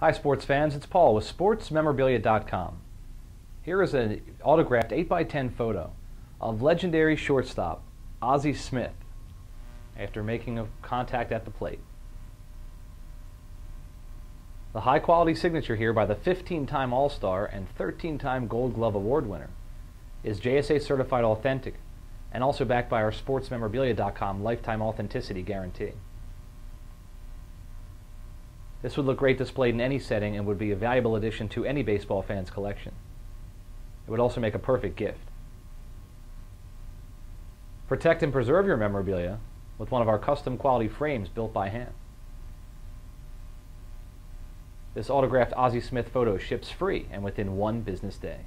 Hi sports fans, it's Paul with SportsMemorabilia.com. Here is an autographed 8x10 photo of legendary shortstop Ozzie Smith after making a contact at the plate. The high quality signature here by the 15-time All-Star and 13-time Gold Glove Award winner is JSA certified authentic and also backed by our SportsMemorabilia.com lifetime authenticity guarantee. This would look great displayed in any setting and would be a valuable addition to any baseball fan's collection. It would also make a perfect gift. Protect and preserve your memorabilia with one of our custom quality frames built by hand. This autographed Ozzie Smith photo ships free and within 1 business day.